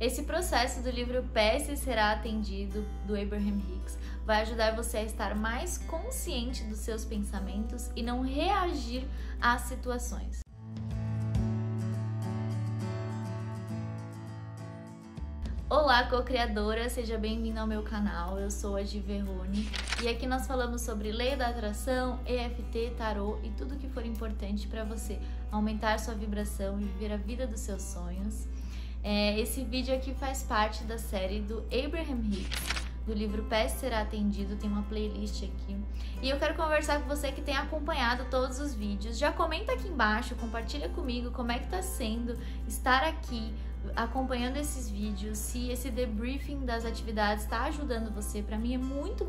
Esse processo do livro Peça e Será Atendido, do Abraham Hicks, vai ajudar você a estar mais consciente dos seus pensamentos e não reagir às situações. Olá, co-criadora! Seja bem-vinda ao meu canal, eu sou a Giovanna Verrone e aqui nós falamos sobre Lei da Atração, EFT, Tarô e tudo o que for importante para você aumentar sua vibração e viver a vida dos seus sonhos. Esse vídeo aqui faz parte da série do Abraham Hicks, do livro Peça e Será Atendido, tem uma playlist aqui. E eu quero conversar com você que tem acompanhado todos os vídeos. Já comenta aqui embaixo, compartilha comigo como é que tá sendo estar aqui, acompanhando esses vídeos, se esse debriefing das atividades está ajudando você. Para mim é muito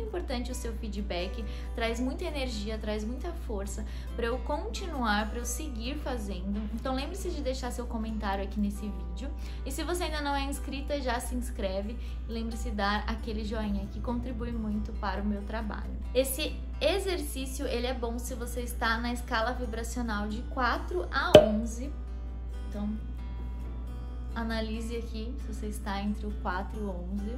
importante o seu feedback, traz muita energia, traz muita força para eu continuar, para eu seguir fazendo. Então lembre-se de deixar seu comentário aqui nesse vídeo e se você ainda não é inscrita, já se inscreve e lembre-se de dar aquele joinha que contribui muito para o meu trabalho. Esse exercício ele é bom se você está na escala vibracional de 4 a 11, então analise aqui se você está entre o 4 e o 11.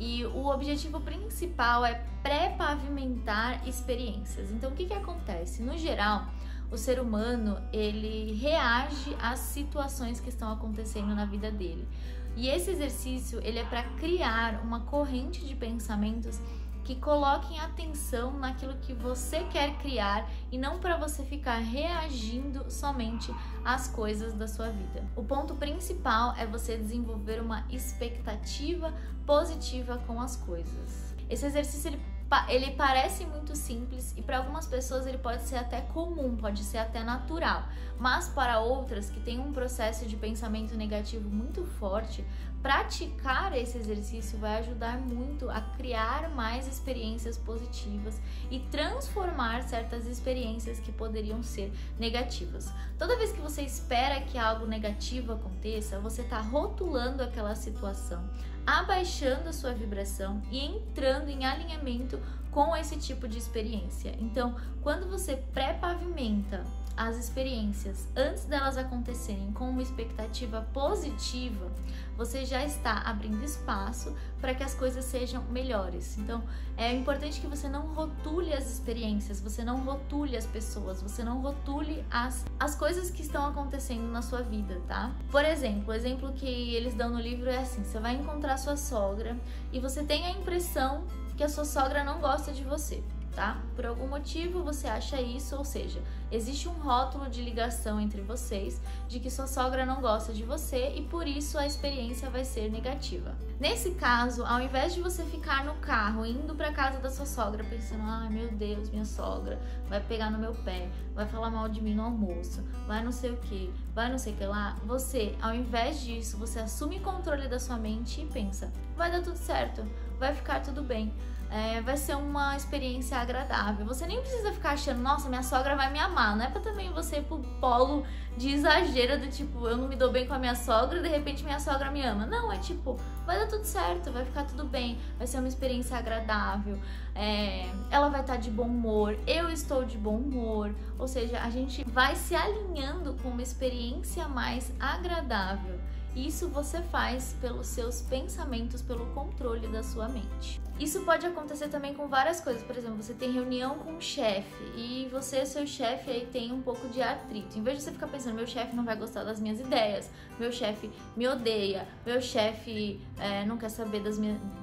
E o objetivo principal é pré-pavimentar experiências. Então, o que acontece? No geral, o ser humano, ele reage às situações que estão acontecendo na vida dele. E esse exercício, ele é para criar uma corrente de pensamentos que coloquem atenção naquilo que você quer criar e não para você ficar reagindo somente às coisas da sua vida. O ponto principal é você desenvolver uma expectativa positiva com as coisas. Esse exercício ele parece muito simples e para algumas pessoas ele pode ser até comum, pode ser até natural, mas para outras que têm um processo de pensamento negativo muito forte, praticar esse exercício vai ajudar muito a criar mais experiências positivas e transformar certas experiências que poderiam ser negativas. Toda vez que você espera que algo negativo aconteça, você está rotulando aquela situação, abaixando a sua vibração e entrando em alinhamento com esse tipo de experiência. Então, quando você pré-pavimenta as experiências antes delas acontecerem com uma expectativa positiva, você já está abrindo espaço para que as coisas sejam melhores. Então, é importante que você não rotule as experiências, você não rotule as pessoas, você não rotule as coisas que estão acontecendo na sua vida, tá? Por exemplo, o exemplo que eles dão no livro é assim: você vai encontrar sua sogra e você tem a impressão que a sua sogra não gosta de você, tá? Por algum motivo você acha isso, ou seja, existe um rótulo de ligação entre vocês de que sua sogra não gosta de você e por isso a experiência vai ser negativa. Nesse caso, ao invés de você ficar no carro indo pra casa da sua sogra pensando, ai meu Deus, minha sogra vai pegar no meu pé, vai falar mal de mim no almoço, vai não sei o que, vai não sei o que lá, você, ao invés disso, você assume controle da sua mente e pensa, vai dar tudo certo, vai ficar tudo bem. Vai ser uma experiência agradável. Você nem precisa ficar achando, nossa, minha sogra vai me amar. Não é pra também você ir pro polo de exagero do tipo, eu não me dou bem com a minha sogra e de repente minha sogra me ama. Não, é tipo, vai dar tudo certo, vai ficar tudo bem, vai ser uma experiência agradável, ela vai estar de bom humor, eu estou de bom humor. Ou seja, a gente vai se alinhando com uma experiência mais agradável. Isso você faz pelos seus pensamentos, pelo controle da sua mente. Isso pode acontecer também com várias coisas. Por exemplo, você tem reunião com um chefe e você e seu chefe aí tem um pouco de atrito. Em vez de você ficar pensando, meu chefe não vai gostar das minhas ideias, meu chefe me odeia, meu chefe não quer saber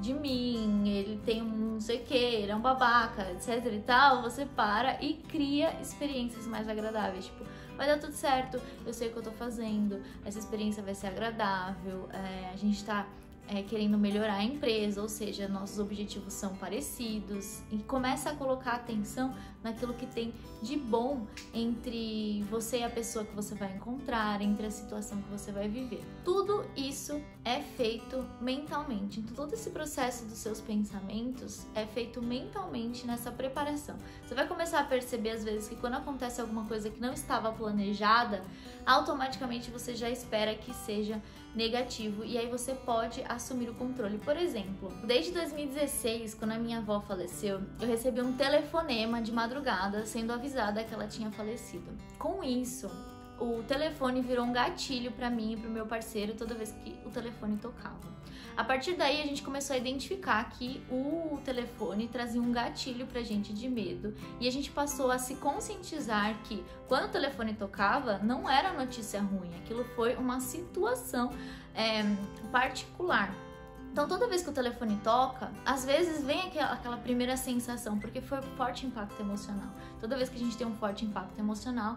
de mim, ele tem um não sei o que, ele é um babaca, etc e tal, você para e cria experiências mais agradáveis, tipo, vai dar tudo certo, eu sei o que eu tô fazendo, essa experiência vai ser agradável, a gente tá querendo melhorar a empresa, ou seja, nossos objetivos são parecidos, e começa a colocar atenção naquilo que tem de bom entre você e a pessoa que você vai encontrar, entre a situação que você vai viver. Tudo isso é feito mentalmente, então todo esse processo dos seus pensamentos é feito mentalmente nessa preparação. Você vai começar a perceber às vezes que quando acontece alguma coisa que não estava planejada, automaticamente você já espera que seja negativo e aí você pode assumir o controle. Por exemplo, desde 2016, quando a minha avó faleceu, eu recebi um telefonema de madrugada sendo avisada que ela tinha falecido. Com isso, o telefone virou um gatilho para mim e para o meu parceiro toda vez que o telefone tocava. A partir daí a gente começou a identificar que o telefone trazia um gatilho para a gente de medo e a gente passou a se conscientizar que quando o telefone tocava não era notícia ruim, aquilo foi uma situação particular. Então toda vez que o telefone toca, às vezes vem aquela primeira sensação, porque foi um forte impacto emocional. Toda vez que a gente tem um forte impacto emocional,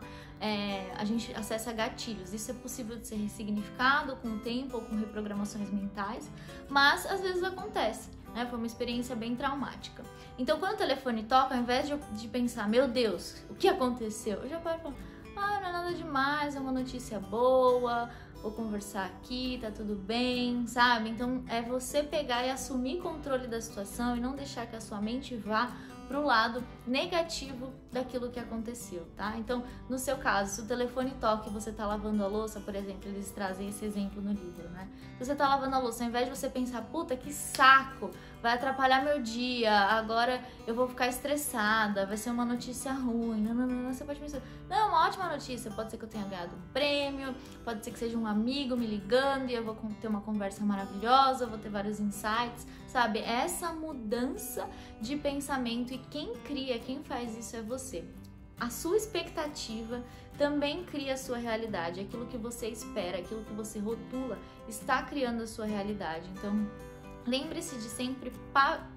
a gente acessa gatilhos. Isso é possível de ser ressignificado com o tempo ou com reprogramações mentais, mas às vezes acontece, né? Foi uma experiência bem traumática. Então quando o telefone toca, ao invés de pensar, meu Deus, o que aconteceu? Eu já paro e falo, ah, não é nada demais, é uma notícia boa, vou conversar aqui, tá tudo bem, sabe? Então é você pegar e assumir controle da situação e não deixar que a sua mente vá pro lado negativo daquilo que aconteceu, tá? Então, no seu caso, se o telefone toca e você tá lavando a louça, por exemplo, eles trazem esse exemplo no livro, né? Se você tá lavando a louça, ao invés de você pensar, puta, que saco, vai atrapalhar meu dia, agora eu vou ficar estressada, vai ser uma notícia ruim, não, não, não, você pode pensar, não, uma ótima notícia, pode ser que eu tenha ganhado um prêmio, pode ser que seja um amigo me ligando e eu vou ter uma conversa maravilhosa, vou ter vários insights, sabe? Essa mudança de pensamento. E quem cria, quem faz isso é você. A sua expectativa também cria a sua realidade. Aquilo que você espera, aquilo que você rotula, está criando a sua realidade. Então, lembre-se de sempre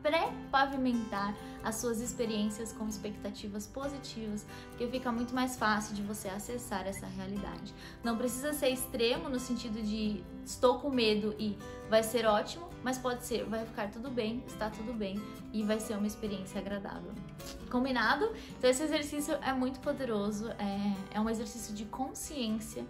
pré-pavimentar as suas experiências com expectativas positivas, porque fica muito mais fácil de você acessar essa realidade. Não precisa ser extremo no sentido de estou com medo e vai ser ótimo, mas pode ser, vai ficar tudo bem, está tudo bem e vai ser uma experiência agradável. Combinado? Então esse exercício é muito poderoso, é um exercício de consciência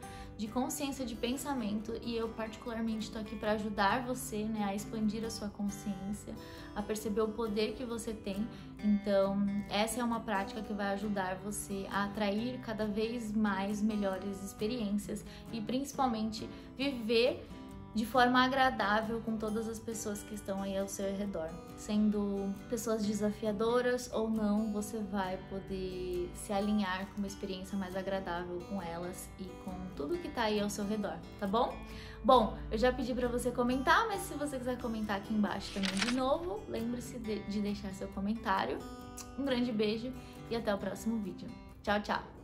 de pensamento, e eu particularmente estou aqui para ajudar você, né, a expandir a sua consciência, a perceber o poder que você tem. Então essa é uma prática que vai ajudar você a atrair cada vez mais melhores experiências e principalmente viver de forma agradável com todas as pessoas que estão aí ao seu redor. Sendo pessoas desafiadoras ou não, você vai poder se alinhar com uma experiência mais agradável com elas e com tudo que tá aí ao seu redor, tá bom? Bom, eu já pedi pra você comentar, mas se você quiser comentar aqui embaixo também de novo, lembre-se de deixar seu comentário. Um grande beijo e até o próximo vídeo. Tchau, tchau!